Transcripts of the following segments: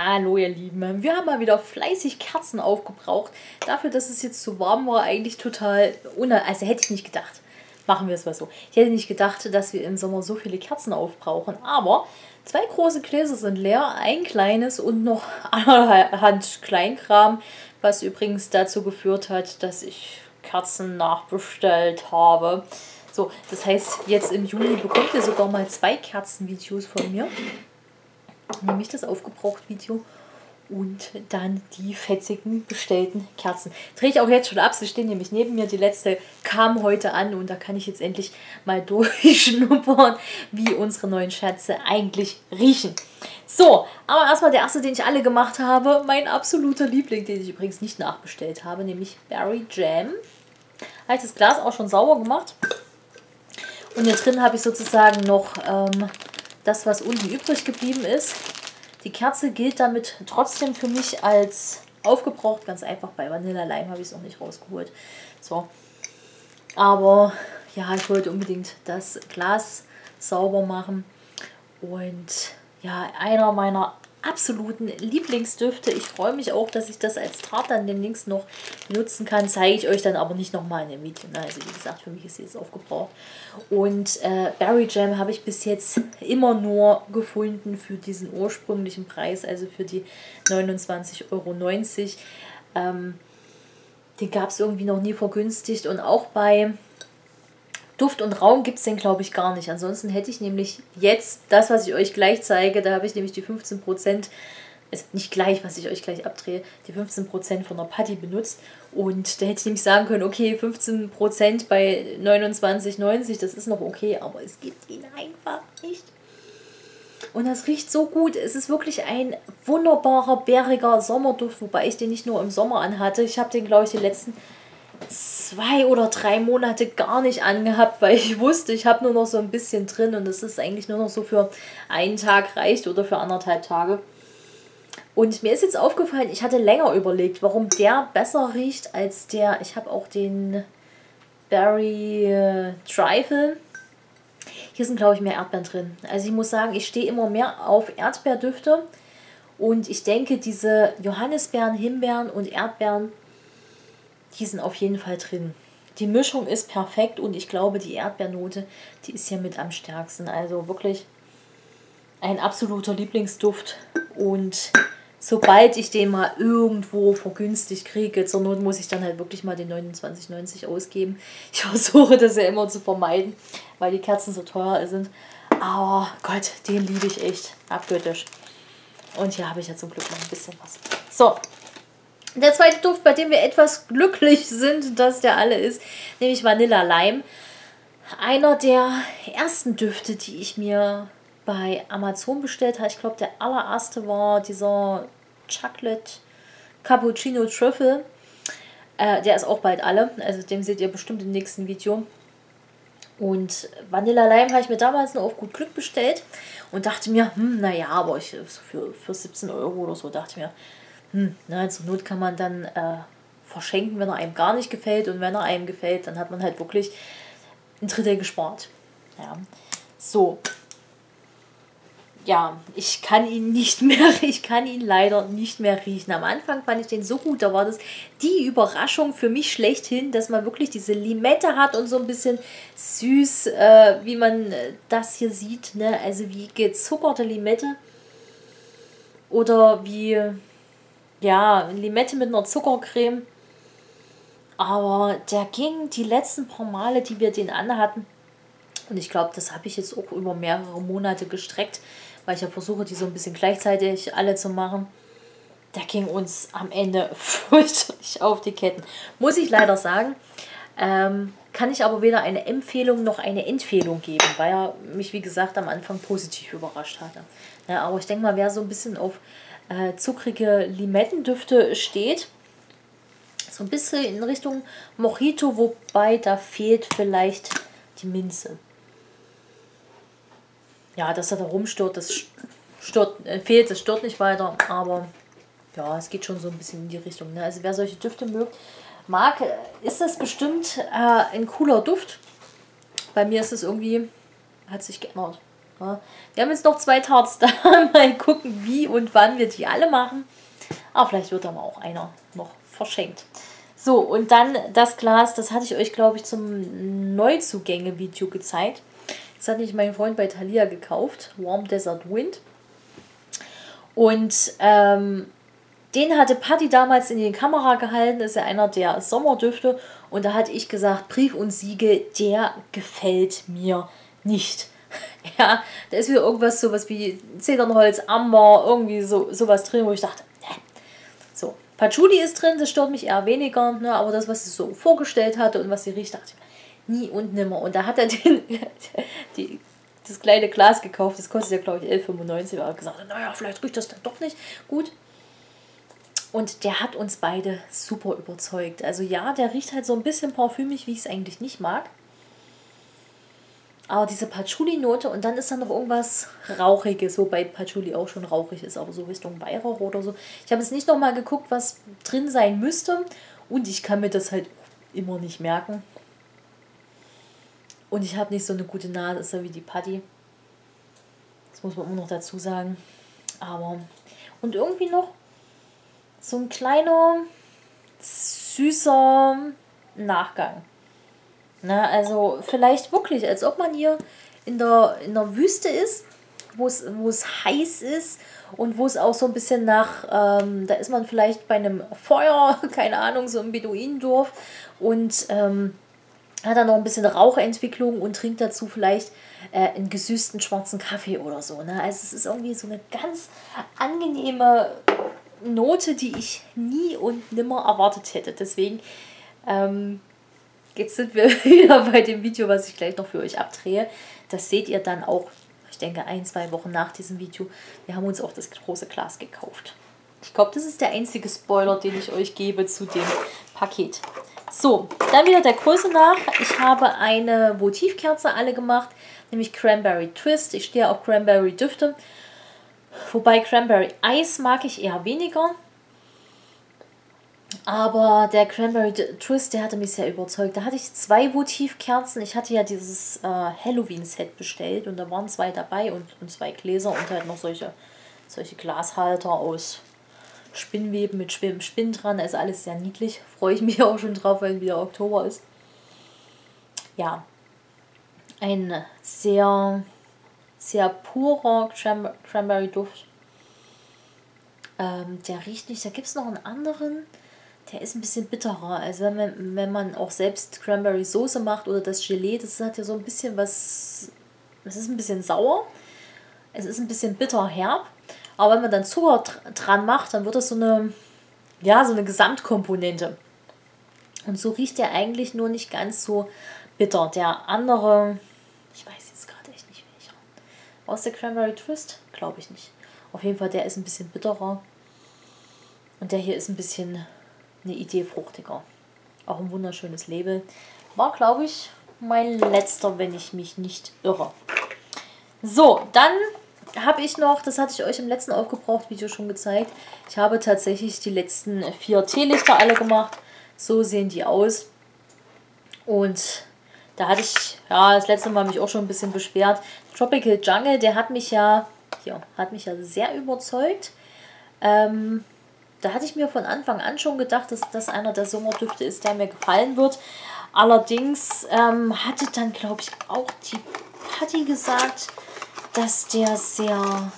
Hallo ihr Lieben, wir haben mal wieder fleißig Kerzen aufgebraucht. Dafür, dass es jetzt so warm war, eigentlich total also hätte ich nicht gedacht. Machen wir es mal so. Ich hätte nicht gedacht, dass wir im Sommer so viele Kerzen aufbrauchen. Aber zwei große Gläser sind leer, ein kleines und noch allerhand Kleinkram. Was übrigens dazu geführt hat, dass ich Kerzen nachbestellt habe. So, das heißt, jetzt im Juni bekommt ihr sogar mal zwei Kerzenvideos von mir. Nämlich das Aufgebraucht-Video und dann die fetzigen bestellten Kerzen. Drehe ich auch jetzt schon ab, sie stehen nämlich neben mir. Die letzte kam heute an und da kann ich jetzt endlich mal durchschnuppern, wie unsere neuen Schätze eigentlich riechen. So, aber erstmal der erste, den ich alle gemacht habe. Mein absoluter Liebling, den ich übrigens nicht nachbestellt habe, nämlich Berry Jam. Habe ich das Glas auch schon sauber gemacht. Und hier drin habe ich sozusagen noch... das, was unten übrig geblieben ist. Die Kerze gilt damit trotzdem für mich als aufgebraucht. Ganz einfach, bei Vanilla Lime habe ich es noch nicht rausgeholt. So. Aber ja, ich wollte unbedingt das Glas sauber machen. Und ja, einer meiner absoluten Lieblingsdüfte. Ich freue mich auch, dass ich das als Tarte dann demnächst noch nutzen kann. Zeige ich euch dann aber nicht nochmal in dem Video. Also wie gesagt, für mich ist sie jetzt aufgebraucht. Und Berry Jam habe ich bis jetzt immer nur gefunden für diesen ursprünglichen Preis, also für die 29,90 €. Den gab es irgendwie noch nie vergünstigt und auch bei Duft und Raum gibt es den, glaube ich, gar nicht. Ansonsten hätte ich nämlich jetzt das, was ich euch gleich zeige, da habe ich nämlich die 15%, also nicht gleich, was ich euch gleich abdrehe, die 15% von der Patty benutzt. Und da hätte ich nämlich sagen können, okay, 15% bei 29,90 €, das ist noch okay, aber es gibt ihn einfach nicht. Und das riecht so gut. Es ist wirklich ein wunderbarer, bäriger Sommerduft, wobei ich den nicht nur im Sommer anhatte. Ich habe den, glaube ich, die letzten 2 oder 3 Monate gar nicht angehabt, weil ich wusste, ich habe nur noch so ein bisschen drin und das ist eigentlich nur noch so für einen Tag reicht oder für 1,5 Tage. Und mir ist jetzt aufgefallen, ich hatte länger überlegt, warum der besser riecht als der. Ich habe auch den Berry Trifle. Hier sind, glaube ich, mehr Erdbeeren drin. Also ich muss sagen, ich stehe immer mehr auf Erdbeerdüfte und ich denke, diese Johannisbeeren, Himbeeren und Erdbeeren, die sind auf jeden Fall drin. Die Mischung ist perfekt und ich glaube, die Erdbeernote, die ist hier mit am stärksten. Also wirklich ein absoluter Lieblingsduft. Und sobald ich den mal irgendwo vergünstigt kriege, zur Not muss ich dann halt wirklich mal den 29,90 € ausgeben. Ich versuche das ja immer zu vermeiden, weil die Kerzen so teuer sind. Aber Gott, den liebe ich echt abgöttisch. Und hier habe ich ja zum Glück noch ein bisschen was. So. Der zweite Duft, bei dem wir etwas glücklich sind, dass der alle ist, nämlich Vanilla Lime. Einer der ersten Düfte, die ich mir bei Amazon bestellt habe. Ich glaube, der allererste war dieser Chocolate Cappuccino Truffle. Der ist auch bald alle, also den seht ihr bestimmt im nächsten Video. Und Vanilla Lime habe ich mir damals nur auf gut Glück bestellt und dachte mir, naja, aber ich, für 17 € oder so, dachte ich mir, zur Not kann man dann verschenken, wenn er einem gar nicht gefällt. Und wenn er einem gefällt, dann hat man halt wirklich ein Drittel gespart. Ja. So. Ja, ich kann ihn leider nicht mehr riechen. Am Anfang fand ich den so gut, da war das die Überraschung für mich schlechthin, dass man wirklich diese Limette hat und so ein bisschen süß, wie man das hier sieht, ne? Also wie gezuckerte Limette oder wie... Ja, Limette mit einer Zuckercreme. Aber der ging die letzten paar Male, die wir den anhatten. Und ich glaube, das habe ich jetzt auch über mehrere Monate gestreckt, weil ich ja versuche, die so ein bisschen gleichzeitig alle zu machen. Der ging uns am Ende fürchterlich auf die Ketten. Muss ich leider sagen. Kann ich aber weder eine Empfehlung noch eine Entfehlung geben, weil er mich, wie gesagt, am Anfang positiv überrascht hatte. Ja, aber ich denke mal, wer so ein bisschen auf... zuckrige Limettendüfte steht. So ein bisschen in Richtung Mojito, wobei da fehlt vielleicht die Minze. Ja, dass er da rumstört, das stört nicht weiter, aber ja, es geht schon so ein bisschen in die Richtung. Ne? Also wer solche Düfte mag, ist das bestimmt ein cooler Duft. Bei mir ist es irgendwie, hat sich geändert. Wir haben jetzt noch 2 Tarts da. Mal gucken, wie und wann wir die alle machen. Aber vielleicht wird da mal auch einer noch verschenkt. So, und dann das Glas. Das hatte ich euch, glaube ich, zum Neuzugänge-Video gezeigt. Das hat nämlich mein Freund bei Thalia gekauft. Warm Desert Wind. Und den hatte Patty damals in die Kamera gehalten. Das ist ja einer der Sommerdüfte. Und da hatte ich gesagt, Brief und Siegel, der gefällt mir nicht. Ja, da ist wieder irgendwas, sowas wie Zedernholz, Amber, irgendwie sowas drin, wo ich dachte, ne. So, Patchouli ist drin, das stört mich eher weniger, ne, aber das, was sie so vorgestellt hatte und was sie riecht, dachte ich, nie und nimmer. Und da hat er das kleine Glas gekauft, das kostet ja, glaube ich, 11,95, er hat gesagt, naja, vielleicht riecht das dann doch nicht gut. Und der hat uns beide super überzeugt. Also ja, der riecht halt so ein bisschen parfümig, wie ich es eigentlich nicht mag. Aber diese Patchouli-Note und dann ist da noch irgendwas Rauchiges, wobei Patchouli auch schon rauchig ist, aber so Richtung Weihrauch oder so. Ich habe jetzt nicht nochmal geguckt, was drin sein müsste und ich kann mir das halt immer nicht merken. Und ich habe nicht so eine gute Nase, ist ja wie die Patty. Das muss man immer noch dazu sagen. Aber, und irgendwie noch so ein kleiner, süßer Nachgang. Na, also vielleicht wirklich, als ob man hier in der Wüste ist, wo es heiß ist und wo es auch so ein bisschen nach, da ist man vielleicht bei einem Feuer, keine Ahnung, so im Beduinendorf und hat dann noch ein bisschen Rauchentwicklung und trinkt dazu vielleicht einen gesüßten schwarzen Kaffee oder so. Ne? Also es ist irgendwie so eine ganz angenehme Note, die ich nie und nimmer erwartet hätte. Deswegen, jetzt sind wir wieder bei dem Video, was ich gleich noch für euch abdrehe. Das seht ihr dann auch, ich denke, 1-2 Wochen nach diesem Video. Wir haben uns auch das große Glas gekauft. Ich glaube, das ist der einzige Spoiler, den ich euch gebe zu dem Paket. So, dann wieder der Größe nach. Ich habe eine Votivkerze alle gemacht, nämlich Cranberry Twist. Ich stehe auf Cranberry-Düfte, wobei Cranberry-Eis mag ich eher weniger. Aber der Cranberry Twist, der hatte mich sehr überzeugt. Da hatte ich 2 Votivkerzen. Ich hatte ja dieses Halloween-Set bestellt und da waren 2 dabei und 2 Gläser und halt noch solche Glashalter aus Spinnweben mit Spinn dran. Also alles sehr niedlich. Freue ich mich auch schon drauf, weil wieder Oktober ist. Ja, ein sehr, sehr purer Cranberry-Duft. Der riecht nicht. Da gibt es noch einen anderen. Der ist ein bisschen bitterer, also wenn man auch selbst Cranberry Soße macht oder das Gelee, das hat ja so ein bisschen was, es ist ein bisschen sauer, es ist ein bisschen bitterherb, aber wenn man dann Zucker dran macht, dann wird das so eine, ja, so eine Gesamtkomponente. Und so riecht der eigentlich nur nicht ganz so bitter. Der andere, ich weiß jetzt gerade echt nicht welcher. Aus der Cranberry Twist? Glaube ich nicht. Auf jeden Fall, der ist ein bisschen bitterer und der hier ist ein bisschen eine Idee fruchtiger. Auch ein wunderschönes Label. War, glaube ich, mein letzter, wenn ich mich nicht irre. So, dann habe ich noch, das hatte ich euch im letzten Aufgebraucht-Video schon gezeigt, ich habe tatsächlich die letzten 4 Teelichter alle gemacht. So sehen die aus. Und da hatte ich, ja, das letzte Mal mich auch schon ein bisschen beschwert. Tropical Jungle, der hat mich ja sehr überzeugt. Da hatte ich mir von Anfang an schon gedacht, dass das einer der Sommerdüfte ist, der mir gefallen wird. Allerdings hatte dann, glaube ich, auch die Patty gesagt, dass der sehr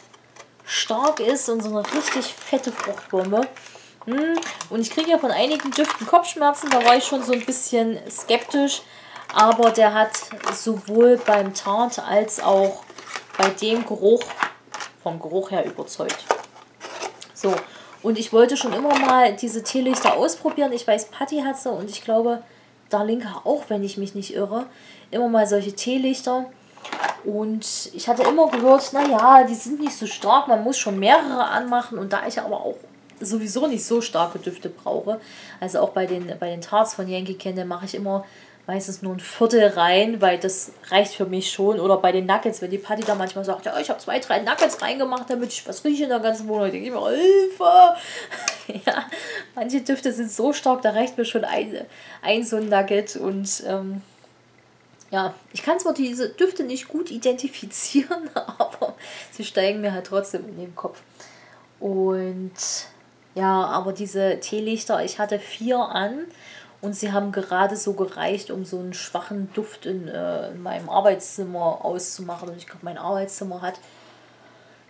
stark ist und so eine richtig fette Fruchtbombe. Und ich kriege ja von einigen Düften Kopfschmerzen, da war ich schon so ein bisschen skeptisch. Aber der hat sowohl beim Tart als auch bei dem Geruch, vom Geruch her überzeugt. So. Und ich wollte schon immer mal diese Teelichter ausprobieren. Ich weiß, Patty hat sie und ich glaube, Darlinka auch, wenn ich mich nicht irre. Immer mal solche Teelichter. Und ich hatte immer gehört, naja, die sind nicht so stark, man muss schon mehrere anmachen. Und da ich aber auch sowieso nicht so starke Düfte brauche, also auch bei den Tarts von Yankee Candle mache ich immer meistens nur 1/4 rein, weil das reicht für mich schon. Oder bei den Nuggets, wenn die Patty da manchmal sagt, ja, ich habe 2, 3 Nuggets reingemacht, damit ich was rieche in der ganzen Wohnung. Ich denke immer, Hilfe! Ja, manche Düfte sind so stark, da reicht mir schon ein so ein Nugget. Und Ja, ich kann zwar diese Düfte nicht gut identifizieren, aber sie steigen mir halt trotzdem in den Kopf. Und ja, aber diese Teelichter, ich hatte 4 an und sie haben gerade so gereicht, um so einen schwachen Duft in meinem Arbeitszimmer auszumachen. Und ich glaube, mein Arbeitszimmer hat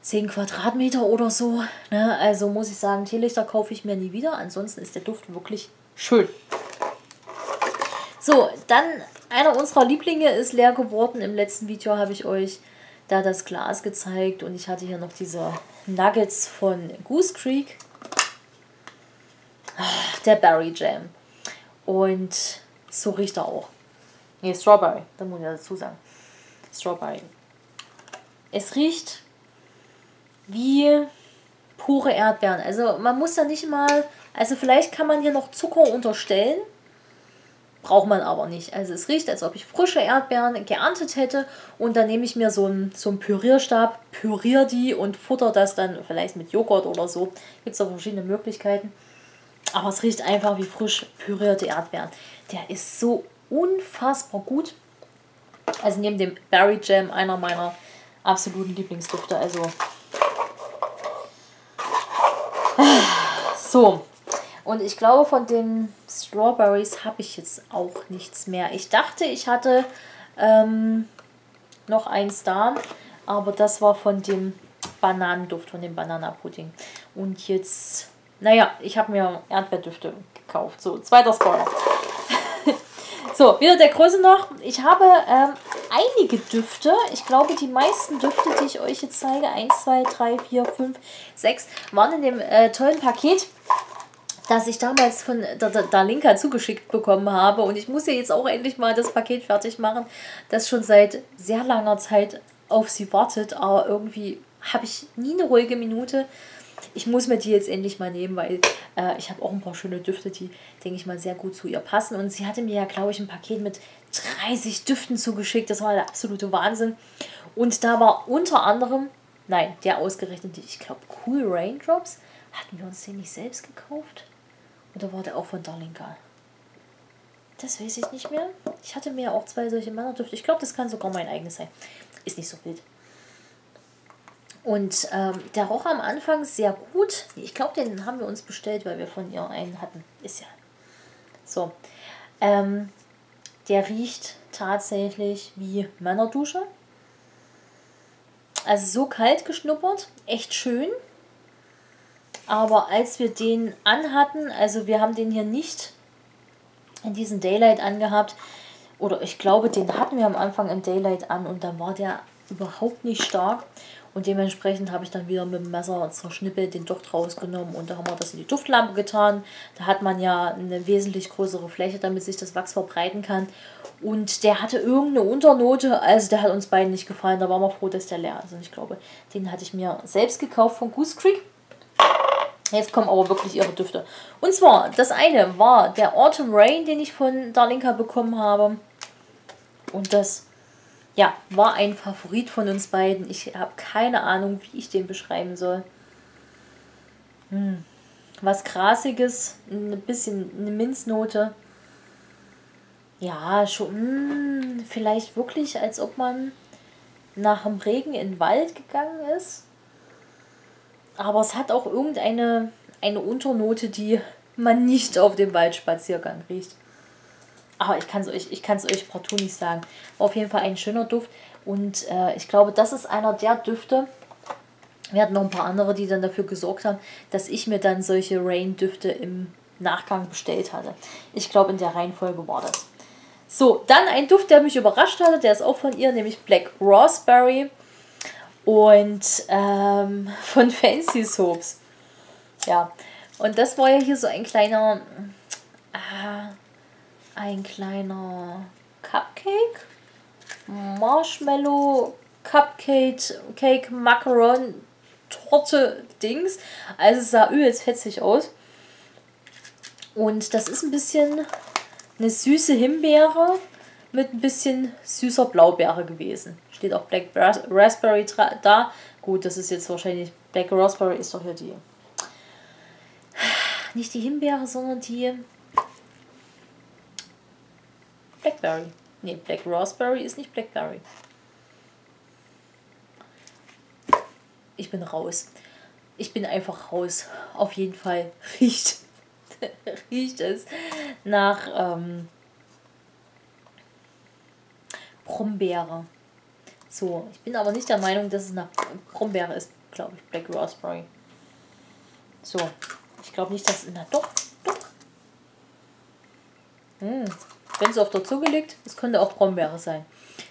10 Quadratmeter oder so. Ne? Also muss ich sagen, Teelichter kaufe ich mir nie wieder. Ansonsten ist der Duft wirklich schön. So, dann einer unserer Lieblinge ist leer geworden. Im letzten Video habe ich euch da das Glas gezeigt und ich hatte hier noch diese Nuggets von Goose Creek. Ach, der Berry Jam. Und so riecht er auch. Ne, Strawberry, da muss ich ja dazu sagen. Strawberry. Es riecht wie pure Erdbeeren. Also man muss ja nicht mal, also vielleicht kann man hier noch Zucker unterstellen. Braucht man aber nicht. Also es riecht, als ob ich frische Erdbeeren geerntet hätte und dann nehme ich mir so einen Pürierstab, püriere die und futter das dann vielleicht mit Joghurt oder so. Gibt es da verschiedene Möglichkeiten. Aber es riecht einfach wie frisch pürierte Erdbeeren. Der ist so unfassbar gut. Also neben dem Berry Jam einer meiner absoluten Lieblingsdüfte. Also so. Und ich glaube, von den Strawberries habe ich jetzt auch nichts mehr. Ich dachte, ich hatte noch eins da, aber das war von dem Bananenduft, von dem Bananapudding. Und jetzt, naja, ich habe mir Erdbeerdüfte gekauft. So, zweiter Spoiler. So, wieder der Größe noch. Ich habe einige Düfte. Ich glaube, die meisten Düfte, die ich euch jetzt zeige, 1, 2, 3, 4, 5, 6, waren in dem tollen Paket, das ich damals von Darlinka zugeschickt bekommen habe. Und ich muss ja jetzt auch endlich mal das Paket fertig machen, das schon seit sehr langer Zeit auf sie wartet. Aber irgendwie habe ich nie eine ruhige Minute. Ich muss mir die jetzt endlich mal nehmen, weil ich habe auch ein paar schöne Düfte, die, denke ich mal, sehr gut zu ihr passen. Und sie hatte mir ja, glaube ich, ein Paket mit 30 Düften zugeschickt. Das war der absolute Wahnsinn. Und da war unter anderem, nein, der ausgerechnet, ich glaube, Cool Rain Drops. Hatten wir uns den nicht selbst gekauft? Oder war der auch von Darlinka? Das weiß ich nicht mehr. Ich hatte mir auch 2 solche Männerdüfte. Ich glaube, das kann sogar mein eigenes sein. Ist nicht so wild. Und der roch am Anfang sehr gut. Ich glaube, den haben wir uns bestellt, weil wir von ihr einen hatten. Ist ja. So. Der riecht tatsächlich wie Männerdusche. Also so kalt geschnuppert. Echt schön. Aber als wir den anhatten, also wir haben den hier nicht in diesem Daylight angehabt, oder ich glaube, den hatten wir am Anfang im Daylight an und dann war der überhaupt nicht stark und dementsprechend habe ich dann wieder mit dem Messer zerschnippelt, den Duft rausgenommen und da haben wir das in die Duftlampe getan. Da hat man ja eine wesentlich größere Fläche, damit sich das Wachs verbreiten kann und der hatte irgendeine Unternote, also der hat uns beiden nicht gefallen, da waren wir froh, dass der leer ist und ich glaube, den hatte ich mir selbst gekauft von Goose Creek. Jetzt kommen aber wirklich ihre Düfte. Und zwar, das eine war der Autumn Rain, den ich von Darlinka bekommen habe. Und das, ja, war ein Favorit von uns beiden. Ich habe keine Ahnung, wie ich den beschreiben soll. Was Grasiges, ein bisschen eine Minznote. Ja, schon, vielleicht wirklich, als ob man nach dem Regen in den Wald gegangen ist. Aber es hat auch irgendeine Unternote, die man nicht auf dem Waldspaziergang riecht. Aber ich kann es euch partout nicht sagen. War auf jeden Fall ein schöner Duft. Und ich glaube, das ist einer der Düfte. Wir hatten noch ein paar andere, die dann dafür gesorgt haben, dass ich mir dann solche Rain-Düfte im Nachgang bestellt hatte. Ich glaube, in der Reihenfolge war das. So, dann ein Duft, der mich überrascht hatte. Der ist auch von ihr, nämlich Black Raspberry. Und von Fancy Soaps. Ja, und das war ja hier so ein kleiner Cupcake, Marshmallow, Cupcake, Macaron, Torte, Dings. Also es sah übelst fetzig aus. Und das ist ein bisschen eine süße Himbeere mit ein bisschen süßer Blaubeere gewesen. Steht auch Black Raspberry da. Gut, das ist jetzt wahrscheinlich... Black Raspberry ist doch hier die... Nicht die Himbeere, sondern die... Blackberry. Ne, Black Raspberry ist nicht Blackberry. Ich bin raus. Ich bin einfach raus. Auf jeden Fall riecht es nach Brombeere. So, ich bin aber nicht der Meinung, dass es nach Brombeere ist, glaube ich, Black Raspberry. So, ich glaube nicht, dass... Na doch, doch. Wenn es auf der Zunge liegt, es könnte auch Brombeere sein.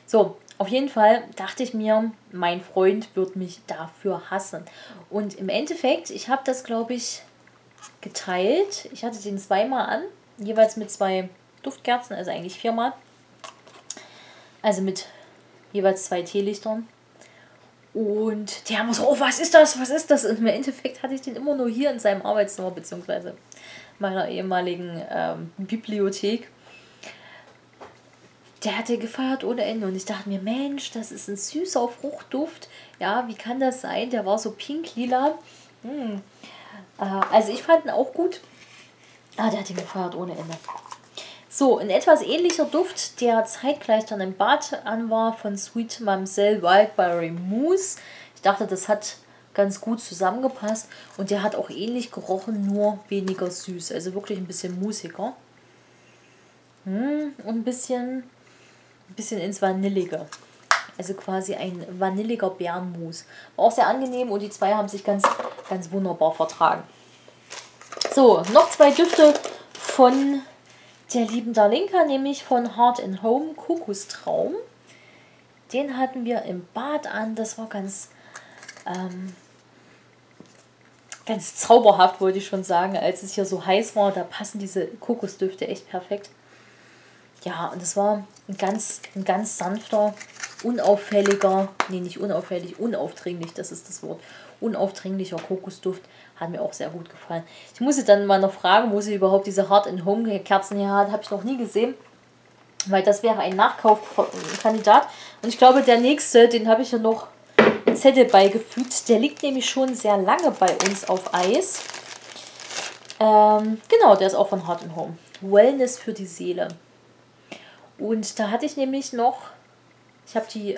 So, auf jeden Fall dachte ich mir, mein Freund wird mich dafür hassen. Und im Endeffekt, ich habe das, glaube ich, geteilt. Ich hatte den zweimal an, jeweils mit 2 Duftkerzen, also eigentlich 4-mal. Also mit jeweils 2 Teelichtern. Und der muss, oh, was ist das? Was ist das? Und im Endeffekt hatte ich den immer nur hier in seinem Arbeitszimmer, beziehungsweise meiner ehemaligen Bibliothek. Der hat ja gefeiert ohne Ende und ich dachte mir, Mensch, das ist ein süßer Fruchtduft. Ja, wie kann das sein? Der war so pink-lila. Also ich fand ihn auch gut. Ah, der hat ihn gefeiert ohne Ende. So, ein etwas ähnlicher Duft, der zeitgleich dann im Bad an war, von Sweet Mamselle Wildberry Mousse. Ich dachte, das hat ganz gut zusammengepasst und der hat auch ähnlich gerochen, nur weniger süß. Also wirklich ein bisschen musiger. Und ein bisschen ins Vanillige. Also quasi ein vanilliger Bärenmus. War auch sehr angenehm und die 2 haben sich ganz, ganz wunderbar vertragen. So, noch 2 Düfte von der lieben Darlinka, nämlich von Heart & Home Kokostraum. Den hatten wir im Bad an. Das war ganz, ganz zauberhaft, wollte ich schon sagen. Als es hier so heiß war, da passen diese Kokosdüfte echt perfekt. Ja, und es war ein ganz sanfter, unauffälliger, nee, nicht unauffällig, unaufdringlich, das ist das Wort, unaufdringlicher Kokosduft, hat mir auch sehr gut gefallen. Ich musste dann mal noch fragen, wo sie überhaupt diese Heart & Home Kerzen hier hat, habe ich noch nie gesehen, weil das wäre ein Nachkaufkandidat. Und ich glaube, der nächste, den habe ich ja noch einen Zettel beigefügt, der liegt nämlich schon sehr lange bei uns auf Eis. Genau, der ist auch von Heart & Home. Wellness für die Seele. Und da hatte ich nämlich noch, ich habe die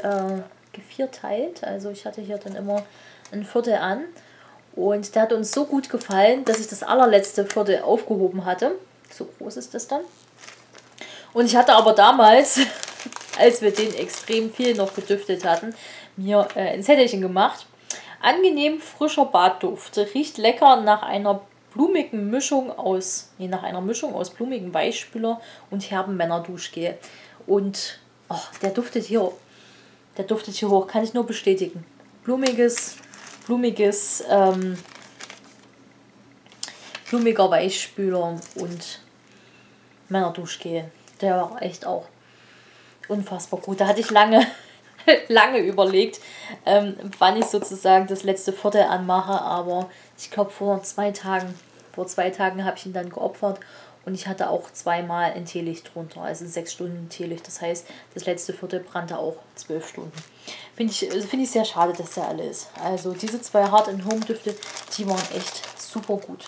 gevierteilt, also ich hatte hier dann immer ein Viertel an. Und der hat uns so gut gefallen, dass ich das allerletzte Viertel aufgehoben hatte. So groß ist das dann. Und ich hatte aber damals, als wir den extrem viel noch gedüftet hatten, mir ein Zettelchen gemacht. Angenehm frischer Badduft, riecht lecker nach einer blumigen Mischung aus, je nach einer Mischung aus blumigen Weichspüler und herben Männerduschgel. Und oh, der duftet hier hoch, kann ich nur bestätigen. Blumiger Weichspüler und Männerduschgel. Der war echt auch unfassbar gut. Da hatte ich lange überlegt, wann ich sozusagen das letzte Viertel anmache, aber ich glaube vor zwei Tagen habe ich ihn dann geopfert und ich hatte auch zweimal ein Teelicht drunter, also 6 Stunden Teelicht, das heißt, das letzte Viertel brannte auch 12 Stunden. Finde ich sehr schade, dass der alle ist. Also diese 2 Heart & Home Düfte, die waren echt super gut.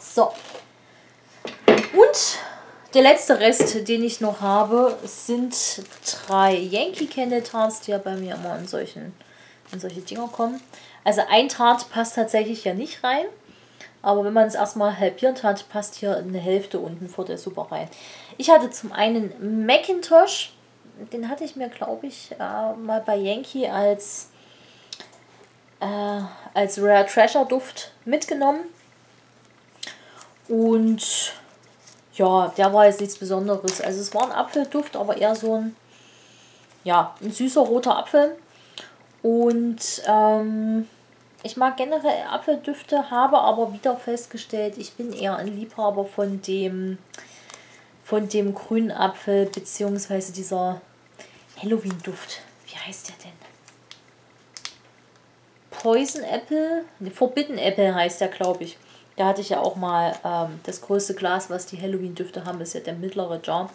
So, und der letzte Rest, den ich noch habe, sind 3 Yankee Candle Tarts, die ja bei mir immer in solche Dinger kommen. Also ein Tart passt tatsächlich ja nicht rein, aber wenn man es erstmal halbiert hat, passt hier eine Hälfte unten vor der Suppe rein. Ich hatte zum einen Macintosh, den hatte ich mir, glaube ich, mal bei Yankee als Rare Treasure Duft mitgenommen. Und ja, der war jetzt nichts Besonderes. Also es war ein Apfelduft, aber eher so ein, ja, ein süßer roter Apfel. Und ich mag generell Apfeldüfte, habe aber wieder festgestellt, ich bin eher ein Liebhaber von dem grünen Apfel, beziehungsweise dieser Halloween-Duft. Wie heißt der denn? Poison Apple? Ne, Forbidden Apple heißt der, glaube ich. Da hatte ich ja auch mal das größte Glas, was die Halloween-Düfte haben, ist ja der mittlere Jar.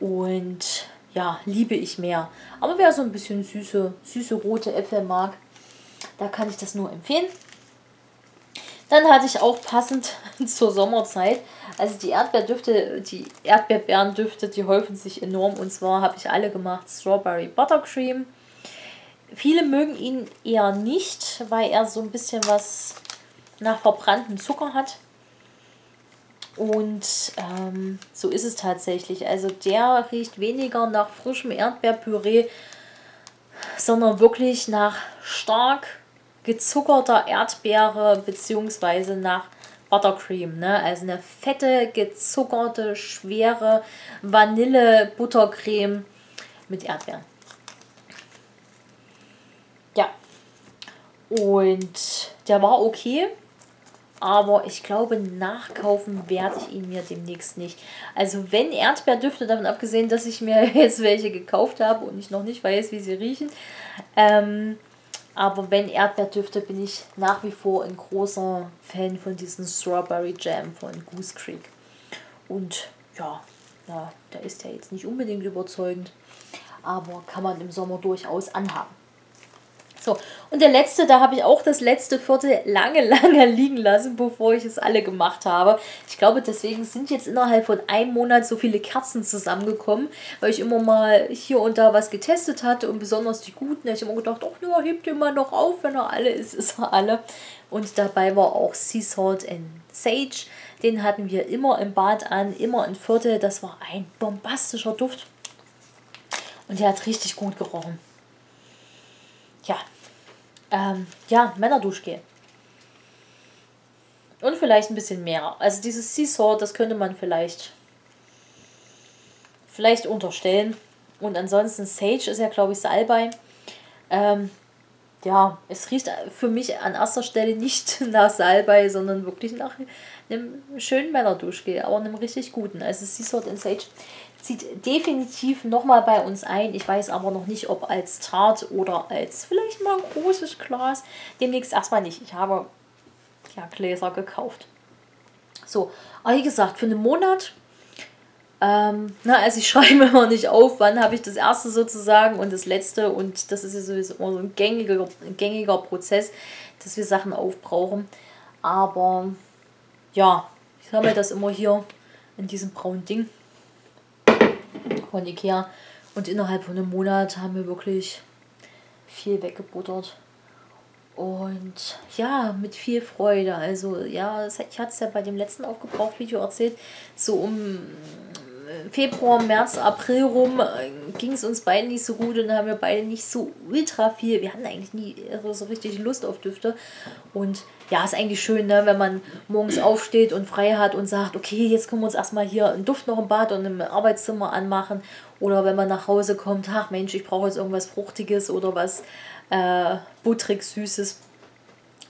Und ja, liebe ich mehr. Aber wer so ein bisschen süße rote Äpfel mag, da kann ich das nur empfehlen. Dann hatte ich auch passend zur Sommerzeit, also die Erdbeerbeerendüfte, die häufen sich enorm, und zwar habe ich alle gemacht, Strawberry Buttercream. Viele mögen ihn eher nicht, weil er so ein bisschen was nach verbranntem Zucker hat. Und so ist es tatsächlich. Also der riecht weniger nach frischem Erdbeerpüree, sondern wirklich nach stark gezuckerter Erdbeere bzw. nach Buttercream, ne? Also eine fette, gezuckerte, schwere Vanille-Buttercreme mit Erdbeeren. Ja, und der war okay. Aber ich glaube, nachkaufen werde ich ihn mir demnächst nicht. Also wenn Erdbeerdüfte, davon abgesehen, dass ich mir jetzt welche gekauft habe und ich noch nicht weiß, wie sie riechen. Aber wenn Erdbeerdüfte, bin ich nach wie vor ein großer Fan von diesem Strawberry Jam von Goose Creek. Und ja, da ist der jetzt nicht unbedingt überzeugend. Aber kann man im Sommer durchaus anhaben. So, und der letzte, da habe ich auch das letzte Viertel lange liegen lassen, bevor ich es alle gemacht habe. Ich glaube, deswegen sind jetzt innerhalb von einem Monat so viele Kerzen zusammengekommen, weil ich immer mal hier und da was getestet hatte und besonders die guten. Da habe ich immer gedacht, ach ja, hebt den mal noch auf, wenn er alle ist, ist er alle. Und dabei war auch Sea Salt and Sage. Den hatten wir immer im Bad an, immer ein Viertel. Das war ein bombastischer Duft und der hat richtig gut gerochen. Ja, ja, Männerduschgel. Und vielleicht ein bisschen mehr. Also dieses Sea Salt, das könnte man vielleicht unterstellen. Und ansonsten Sage ist ja, glaube ich, Salbei. Ja, es riecht für mich an erster Stelle nicht nach Salbei, sondern wirklich nach einem schönen Männerduschgel, aber einem richtig guten. Also Sea Salt and Sage zieht definitiv nochmal bei uns ein. Ich weiß aber noch nicht, ob als Tarte oder als vielleicht mal ein großes Glas. Demnächst erstmal nicht. Ich habe ja Gläser gekauft. So, aber wie gesagt, für einen Monat. Also ich schreibe immer nicht auf, wann habe ich das erste sozusagen und das letzte. Und das ist ja sowieso immer so ein gängiger Prozess, dass wir Sachen aufbrauchen. Aber ja, ich sammle das immer hier in diesem braunen Ding von Ikea. Und innerhalb von einem Monat haben wir wirklich viel weggebuttert. Und ja, mit viel Freude. Also ja, ich hatte es ja bei dem letzten Aufgebraucht-Video erzählt, so um Februar, März, April rum ging es uns beiden nicht so gut und haben wir beide nicht so ultra viel. Wir hatten eigentlich nie so richtig Lust auf Düfte. Und ja, ist eigentlich schön, ne, wenn man morgens aufsteht und frei hat und sagt, okay, jetzt können wir uns erstmal hier einen Duft noch im Bad und im Arbeitszimmer anmachen. Oder wenn man nach Hause kommt, ach Mensch, ich brauche jetzt irgendwas Fruchtiges oder was butterig Süßes.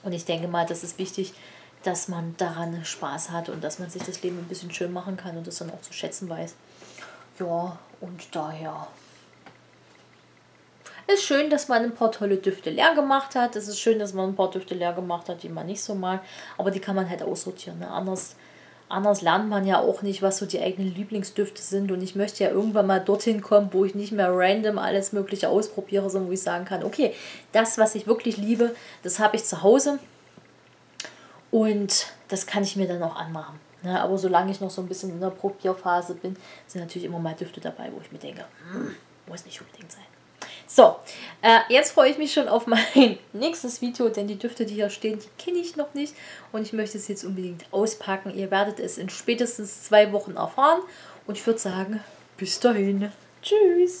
Und ich denke mal, das ist wichtig, dass man daran Spaß hat und dass man sich das Leben ein bisschen schön machen kann und das dann auch zu schätzen weiß. Ja, und daher ist schön, dass man ein paar tolle Düfte leer gemacht hat. Es ist schön, dass man ein paar Düfte leer gemacht hat, die man nicht so mag. Aber die kann man halt aussortieren, ne? Anders lernt man ja auch nicht, was so die eigenen Lieblingsdüfte sind. Und ich möchte ja irgendwann mal dorthin kommen, wo ich nicht mehr random alles Mögliche ausprobiere, sondern wo ich sagen kann, okay, das, was ich wirklich liebe, das habe ich zu Hause. Und das kann ich mir dann auch anmachen. Ja, aber solange ich noch so ein bisschen in der Probierphase bin, sind natürlich immer mal Düfte dabei, wo ich mir denke, muss nicht unbedingt sein. So, jetzt freue ich mich schon auf mein nächstes Video, denn die Düfte, die hier stehen, die kenne ich noch nicht. Und ich möchte es jetzt unbedingt auspacken. Ihr werdet es in spätestens 2 Wochen erfahren. Und ich würde sagen, bis dahin. Tschüss.